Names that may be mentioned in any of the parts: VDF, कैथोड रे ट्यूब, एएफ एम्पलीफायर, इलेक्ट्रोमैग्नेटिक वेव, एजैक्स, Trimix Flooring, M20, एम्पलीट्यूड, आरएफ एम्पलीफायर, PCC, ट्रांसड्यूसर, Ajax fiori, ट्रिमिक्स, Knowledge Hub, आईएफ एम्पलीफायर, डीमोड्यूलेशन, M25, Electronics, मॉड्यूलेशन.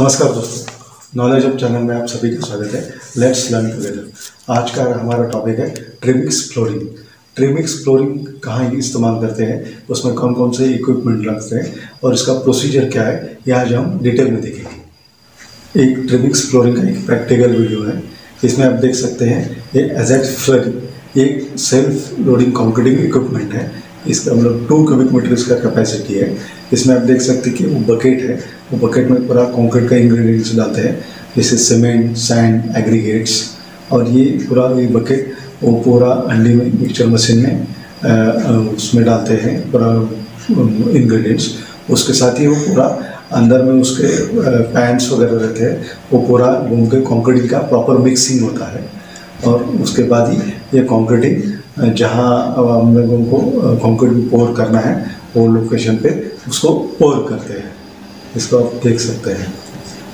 नमस्कार दोस्तों, knowledge hub channel में आप सभी का स्वागत है। Let's learn together. आज का हमारा टॉपिक है ट्रिमिक्स फ्लोरिंग। ट्रिमिक्स फ्लोरिंग कहाँ इस्तेमाल करते हैं, उसमें कौन कौन से इक्विपमेंट लगते हैं और इसका प्रोसीजर क्या है, ये आज हम डिटेल में देखेंगे। एक ट्रिमिक्स फ्लोरिंग का एक प्रैक्टिकल वीडियो है। इसमें आप देख सकते हैं ये एजैक्स फ्लोरिंग एक सेल्फ लोडिंग कॉन्क्रीटिंग इक्विपमेंट है। इसका मतलब 2 क्यूबिक मीटर इसका कैपेसिटी है। इसमें आप देख सकते हैं कि वो बकेट है, वो बकेट में पूरा कंक्रीट का इंग्रेडिएंट्स डालते हैं, जैसे सीमेंट, सैंड, एग्रीगेट्स, और ये पूरा ये बकेट वो पूरा हंडी में मिक्सचर मशीन में उसमें डालते हैं पूरा इंग्रेडिएंट्स। उसके साथ ही वो पूरा अंदर में उसके पैंस वगैरह रहते हैं, वो पूरा घूम के कंक्रीट का प्रॉपर मिक्सिंग होता है। और उसके बाद ही ये कंक्रीटिंग जहाँ हम लोगों को कंक्रीट भी पोर करना है वो लोकेशन पे उसको पोर करते हैं। इसको आप देख सकते हैं।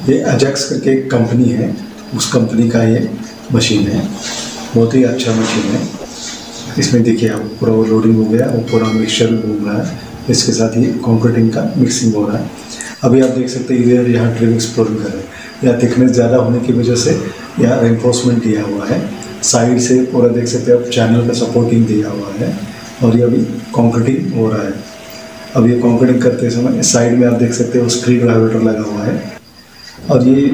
ये अजैक्स करके एक कंपनी है, उस कंपनी का ये मशीन है। बहुत ही अच्छा मशीन है। इसमें देखिए आप पूरा लोडिंग हो गया, वो पूरा मिक्सचर घूम रहा है, इसके साथ ही कंक्रीटिंग का मिक्सिंग हो रहा है। अभी आप देख सकते हैं ये यहाँ ट्रिमिक्स फ्लोरिंग कर रहे हैं। यहाँ थिकनेस ज़्यादा होने की वजह से यहाँ रेनफोर्समेंट दिया हुआ है, साइड से पूरा देख सकते हैं आप चैनल का सपोर्टिंग दिया हुआ है, और ये अभी कंक्रीटिंग हो रहा है। अब ये कंक्रीटिंग करते समय साइड में आप देख सकते हैं वो स्क्रीड वाइब्रेटर लगा हुआ है, और ये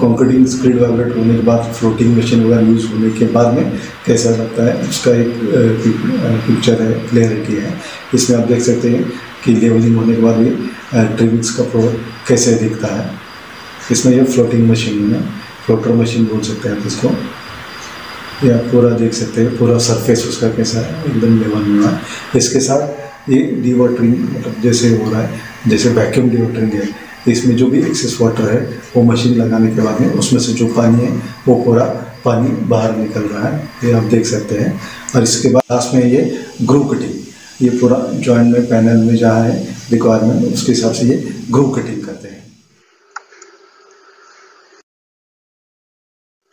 कंक्रीटिंग स्क्रीड वाइब्रेट होने के बाद फ्लोटिंग मशीन वगैरह यूज़ होने के बाद में कैसा लगता है उसका एक पिक्चर है, क्लियरिटी है। इसमें आप देख सकते हैं कि लेवलिंग होने के बाद ये ट्रिमिक्स का प्रोडक्ट कैसे दिखता है। इसमें यह फ्लोटिंग मशीन है, फ्लोटर मशीन बोल सकते हैं आप इसको। ये आप पूरा देख सकते हैं, पूरा सरफेस उसका कैसा है, एकदम लेवल में है। इसके साथ ये डी-वाटरिंग मतलब जैसे हो रहा है, जैसे वैक्यूम डी-वाटरिंग है, इसमें जो भी एक्सेस वाटर है वो मशीन लगाने के बाद में उसमें से जो पानी है वो पूरा पानी बाहर निकल रहा है, ये आप देख सकते हैं। और इसके बाद लास्ट में ये ग्रू कटिंग, ये पूरा जॉइंट में पैनल में जहाँ है रिक्वायरमेंट उसके हिसाब से ये ग्रू कटिंग करते हैं।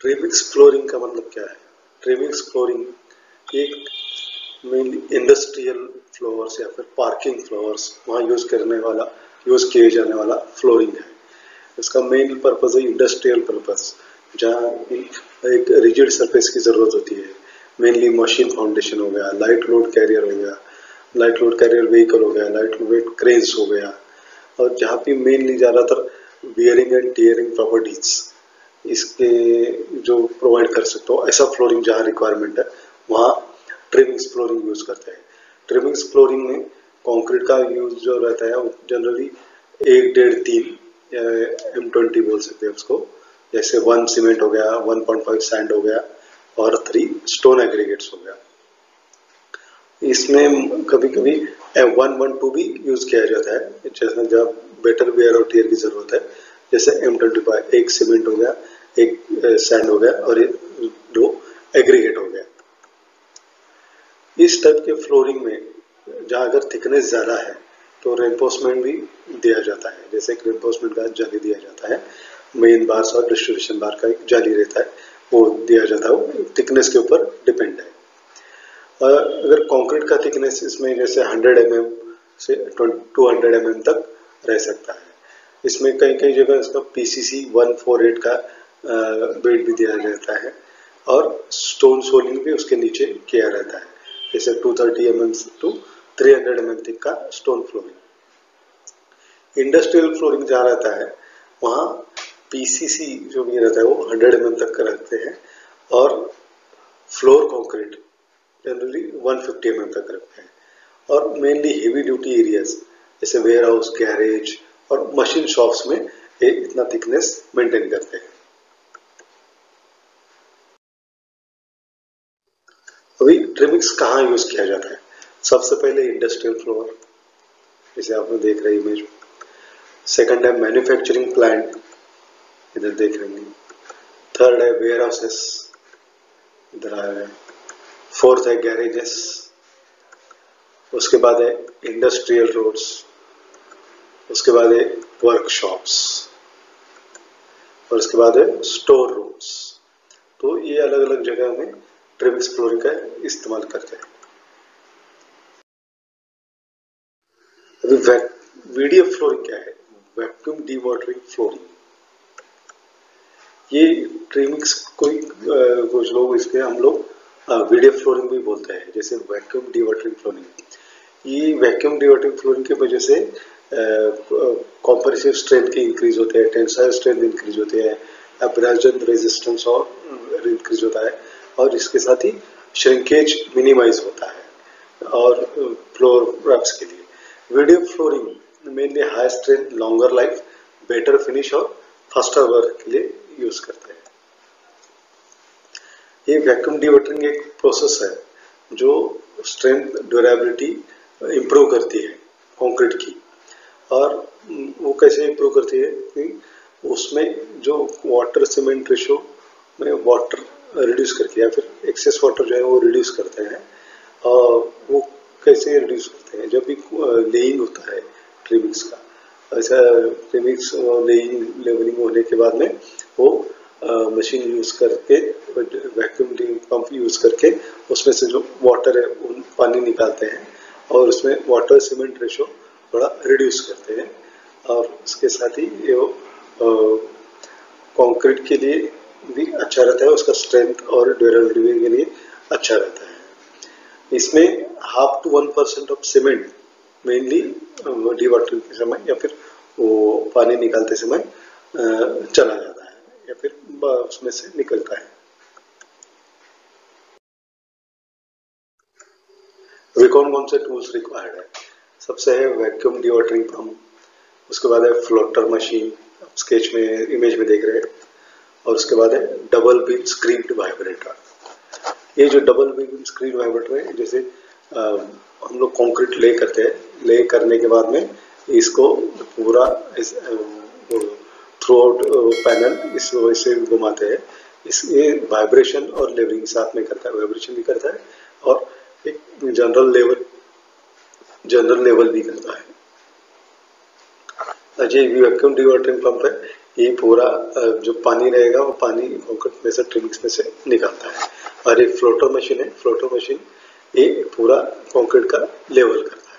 ट्रिमिक्स फ्लोरिंग का मतलब क्या है? ट्रिमिक्स फ्लोरिंग एक मेनली इंडस्ट्रियल फ्लोर्स या फिर पार्किंग फ्लोर्स वहाँ यूज़ किए जाने वाला फ्लोरिंग है। इसका मेन पर्पज़ है इंडस्ट्रियल पर्पस, जहाँ एक रिजिड सरफेस की ज़रूरत होती है। मेनली मशीन फाउंडेशन हो गया, लाइट लोड कैरियर हो गया, लाइट लोड कैरियर व्हीकल हो गया, लाइट वेट क्रेन्स हो गया, और जहाँ पे मेनली ज़्यादातर बियरिंग एंड टीयरिंग प्रॉपर्टीज़ इसके जो प्रोवाइड कर सकते हो, ऐसा फ्लोरिंग जहाँ रिक्वायरमेंट है वहाँ ट्रिमिक्स फ्लोरिंग यूज़ करते हैं। ट्रिमिक्स फ्लोरिंग में कंक्रीट का यूज जो रहता है वो जनरली 1.5-3 M20 बोल सकते हैं उसको, जैसे 1 सीमेंट हो गया, 1.5 सैंड हो गया, और 3 स्टोन एग्रीगेट्स हो गया। इसमें कभी कभी 112 भी यूज किया जाता है, जैसे जब बेटर वेयर और टीयर की जरूरत है, जैसे M25 एक सीमेंट हो गया, एक सैंड हो गया, और 2 एग्रीगेट हो गया। इस टाइप के फ्लोरिंग में जहाँ अगर थिकनेस ज़्यादा है तो रेनफोर्समेंट भी दिया जाता है, जैसे एक रेनफोर्समेंट का जाली दिया जाता है, मेन बार्स और डिस्ट्रीब्यूशन बार का एक जाली रहता है वो दिया जाता है, वो थिकनेस के ऊपर डिपेंड है। अगर कॉन्क्रीट का थिकनेस इसमें जैसे 100 mm से 200 mm तक रह सकता है। इसमें कई कई जगह इसका PCC 148 का बेड भी दिया जाता है, और स्टोन सोलिंग भी उसके नीचे किया रहता है, जैसे 230 mm टू 300 mm तक का स्टोन फ्लोरिंग। इंडस्ट्रियल फ्लोरिंग जहाँ रहता है वहाँ PCC जो भी रहता है वो 100 mm तक रखते हैं, और फ्लोर कंक्रीट जनरली 150 mm तक रखते हैं। और मेनली हेवी ड्यूटी एरियाज जैसे वेयर हाउस, गैरेज और मशीन शॉप्स में ये इतना थिकनेस मेंटेन करते हैं। अभी ट्रिमिक्स कहाँ यूज किया जाता है? सबसे पहले इंडस्ट्रियल फ्लोर, जिसे आपने देख रहे इमेज। सेकंड है मैन्युफैक्चरिंग प्लांट, इधर देख रहे हैं। थर्ड है वेयर हाउसेस, इधर आ रहे हैं। फोर्थ है गैरेजेस, उसके बाद है इंडस्ट्रियल रोड्स, उसके बाद है वर्कशॉप्स, और उसके बाद है स्टोर रूम्स। तो ये अलग अलग जगह में ट्रिमिक्स फ्लोरिंग का इस्तेमाल करते हैं। अभी वीडीएफ फ्लोरिंग क्या है? Vacuum dewatering flooring. ये ट्रिमिक्स कोई कुछ लोग इसके हम लोग वीडीएफ फ्लोरिंग भी बोलते हैं, जैसे वैक्यूम डी-वाटरिंग फ्लोरिंग। ये वैक्यूम डी-वाटरिंग फ्लोरिंग की वजह से कॉम्प्रेसिव स्ट्रेंथ की इंक्रीज होते हैं, टेंसाइल स्ट्रेंथ इंक्रीज होते हैं, एब्रेजन रेजिस्टेंस और इंक्रीज होता है, और इसके साथ ही श्रिंकेज मिनिमाइज होता है और फ्लोर रैप्स के लिए। VDF flooring mainly high strength, longer life, better finish और फास्टर वर्क के लिए यूज करते हैं। ये वैक्यूम डी-वाटरिंग एक प्रोसेस है जो स्ट्रेंथ, ड्यूरेबिलिटी इंप्रूव करती है कंक्रीट की। और वो कैसे इंप्रूव करती है कि उसमें जो वाटर सीमेंट रेशो में वाटर रिड्यूस करके या फिर एक्सेस वाटर जो है वो रिड्यूस करते हैं। और वो कैसे रिड्यूस करते हैं, जब भी लेइंग होता है ट्रिमिक्स का, ऐसा ट्रिमिक्स लेइंग लेवलिंग होने के बाद में वो मशीन यूज करके, वैक्यूम पंप यूज करके उसमें से जो वाटर है उन पानी निकालते हैं और उसमें वाटर सीमेंट रेशो थोड़ा रिड्यूस करते हैं। और उसके साथ ही ये कंक्रीट के लिए भी अच्छा रहता है, उसका स्ट्रेंथ और ड्यूरेबिलिटी के लिए अच्छा रहता है। इसमें 0.5 to 1% of cement mainly dewatering के समय या फिर वो पानी निकालते समय चला जाता है या फिर उसमें से निकलता है। वे कौन से टूल्स रिक्वायर्ड है? सबसे है वैक्यूम डी-वाटरिंग पंप, उसके बाद है फ्लोटर मशीन, स्केच में इमेज में देख रहे हैं, और उसके बाद है डबल बीम स्क्रीन्ड वाइब्रेटर। ये जो डबल बीम स्क्रीन्ड वाइब्रेटर है, जैसे हम लोग कंक्रीट ले करते हैं, ले करने के बाद में इसको पूरा थ्रू आउट पैनल इस वजह से घुमाते हैं। इसलिए वाइब्रेशन और लेवलिंग साथ में करता है, वाइब्रेशन भी करता है और एक जनरल लेवल भी करता है। ये वैक्यूम डी-वाटरिंग पंप है, ये पूरा जो पानी रहेगा वो पानी कंक्रीट में से, ट्रिमिक्स में से निकालता है। और एक फ्लोटर मशीन है, फ्लोटर मशीन ये पूरा कंक्रीट का लेवल करता है।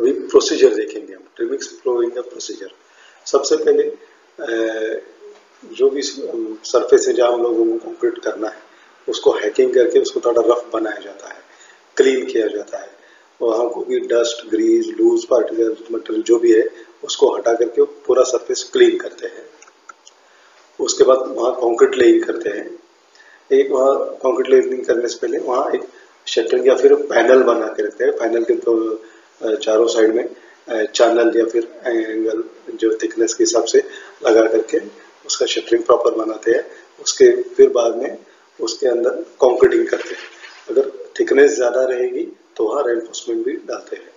अभी प्रोसीजर देखेंगे हम, ट्रिमिक्स फ्लोरिंग का प्रोसीजर। सबसे पहले जो भी सरफेस है जहाँ हम लोगों को कंक्रीट करना है, उसको हैकिंग करके उसको थोड़ा रफ बनाया जाता है, क्लीन किया जाता है। वहाँ को भी dust, grease, loose particle material जो भी है उसको हटा करके पूरा सरफेस क्लीन करते हैं। उसके बाद वहाँ कंक्रीट लेइंग करते हैं। एक वहाँ कंक्रीट लेइंग करने से पहले वहाँ एक शटरिंग या फिर पैनल बना के रखते हैं। पैनल के तो चारों साइड में चैनल या फिर एंगल जो थिकनेस के हिसाब से लगा करके उसका शटरिंग प्रॉपर बनाते हैं। उसके फिर बाद में उसके अंदर कंक्रीटिंग करते हैं। अगर थिकनेस ज़्यादा रहेगी तो वहाँ रेनफोर्समेंट भी डालते हैं।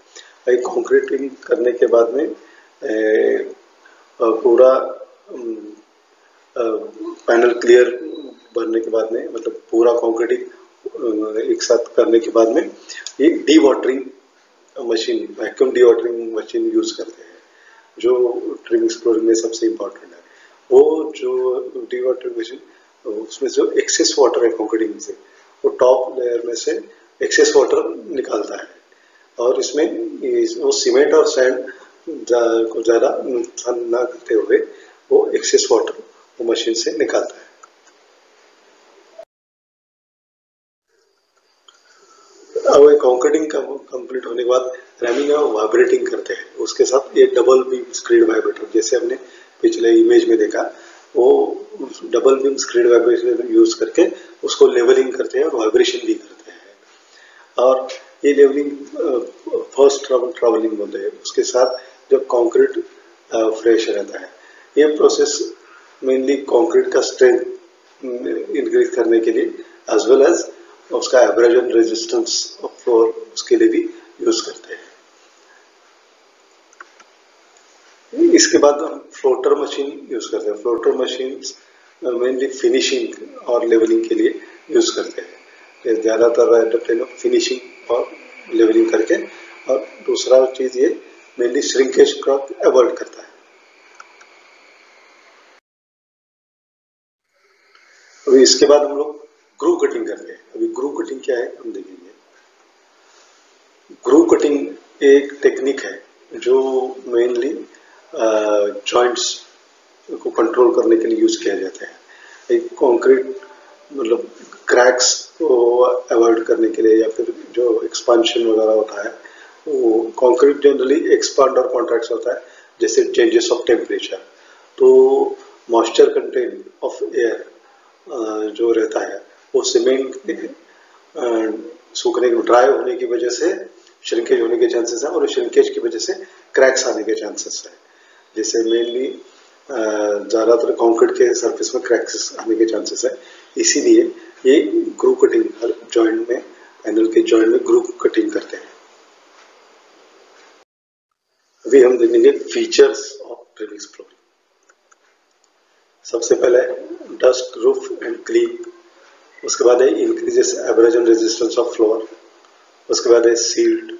कंक्रीटिंग करने के बाद में पूरा पैनल क्लियर भरने के बाद में, मतलब पूरा कंक्रीटिंग एक साथ करने के बाद में ये dewatering machine, vacuum dewatering machine use करते हैं, जो ट्रिमिक्स फ्लोरिंग में सबसे इम्पोर्टेंट है। वो जो डी-वाटरिंग मशीन, उसमें जो एक्सेस वाटर है कंक्रीटिंग से, वो टॉप लेयर में से एक्सेस वाटर निकालता है। और इसमें वो सीमेंट और सैंड को ज़्यादा नुकसान ना करते हुए वो एक्सेस वाटर मशीन से निकालता है। अब कंक्रीटिंग कंप्लीट होने के बाद रैमिंग और वाइब्रेटिंग करते हैं। उसके साथ ये डबल बीम स्क्रीड वाइब्रेटर, जैसे हमने पिछले इमेज में देखा, वो double beam screed vibrator use करके उसको लेवलिंग करते हैं और वाइब्रेशन भी करते हैं। और ये लेवलिंग फर्स्ट ट्रैवलिंग बोलते हैं। उसके साथ जब कंक्रीट फ्रेश रहता है, ये प्रोसेस मेनली कंक्रीट का स्ट्रेंथ इंक्रीज करने के लिए एज वेल एज उसका एब्रेजन रेजिस्टेंस ऑफ फ्लोर, उसके लिए भी यूज करते हैं। इसके बाद हम फ्लोटर मशीन यूज करते हैं। फ्लोटर मशीन मेनली फिनिशिंग और लेवलिंग के लिए यूज करते हैं। ज्यादातर फिनिशिंग और लेवलिंग करके, और दूसरा चीज ये मेनली श्रिंकेज क्रॉप अवॉइड करता है। अभी इसके बाद हम लोग ग्रूव कटिंग करते हैं। अभी ग्रूव कटिंग क्या है हम देखेंगे। ग्रूव कटिंग एक टेक्निक है जो मेनली जॉइंट्स को कंट्रोल करने के लिए यूज किया जाता है। एक कंक्रीट मतलब क्रैक्स को अवॉइड करने के लिए या फिर जो एक्सपांशन वगैरह होता है वो कंक्रीट जनरली एक्सपांड और कॉन्ट्रैक्ट होता है, जैसे चेंजेस ऑफ टेम्परेचर। तो मॉइस्चर कंटेंट ऑफ एयर जो रहता है वो सीमेंट सूखने के ड्राई होने की वजह से श्रिंकेज होने के चांसेस हैं और श्रिंकेज की वजह से क्रैक्स आने के चांसेस हैं। जैसे मेनली ज़्यादातर कंक्रीट के सरफेस में क्रैक्स आने के चांसेस है, इसीलिए ये ग्रूव कटिंग हर जॉइंट में, एनल के जॉइंट में ग्रूव कटिंग करते हैं। अभी हम देखेंगे फीचर्स ऑफ ट्रिमिक्स फ्लोरिंग। सबसे पहले डस्ट रूफ एंड क्लीन, उसके बाद है increases abrasion resistance of floor, उसके बाद है सील्ड,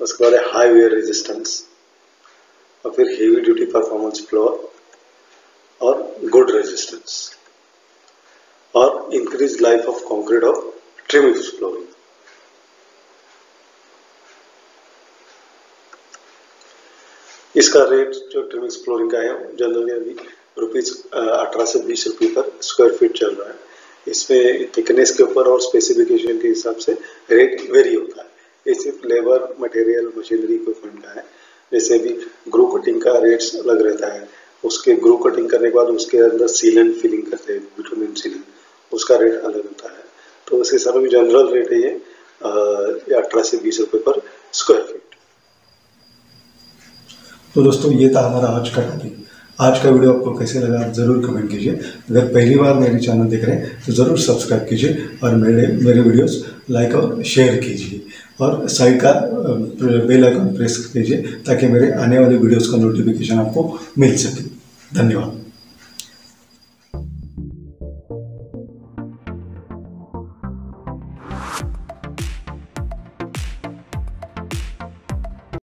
उसके बाद है हाई वेयर रेजिस्टेंस और फिर हेवी ड्यूटी परफॉर्मेंस फ्लोर और गुड रेजिस्टेंस और increase life of concrete of ट्रिमिक्स flooring. इसका रेट जो ट्रिमिक्स फ्लोरिंग का है जनरली अभी ₹18 से ₹20 पर स्क्वायर फीट चल रहा है। इसमें थिकनेस के ऊपर और स्पेसिफिकेशन के हिसाब से रेट वेरी होता है। ये सिर्फ लेबर, मटेरियल, मशीनरी के फंड का है। जैसे भी ग्रू कटिंग का रेट्स अलग रहता है, उसके ग्रू कटिंग करने के बाद उसके अंदर सीलेंट फिलिंग करते हैं, बिटुमेन सीलेंट, उसका रेट अलग होता है। तो उसके हिसाब से जनरल रेट है ये ₹18 से ₹20 पर स्क्वायर फीट। तो दोस्तों ये था हमारा आज का वीडियो। आपको कैसे लगा आप ज़रूर कमेंट कीजिए। अगर पहली बार मेरे चैनल देख रहे हैं तो ज़रूर सब्सक्राइब कीजिए और मेरे वीडियोस लाइक और शेयर कीजिए और साइड का बेल आइकन प्रेस कीजिए ताकि मेरे आने वाले वीडियोस का नोटिफिकेशन आपको मिल सके। धन्यवाद।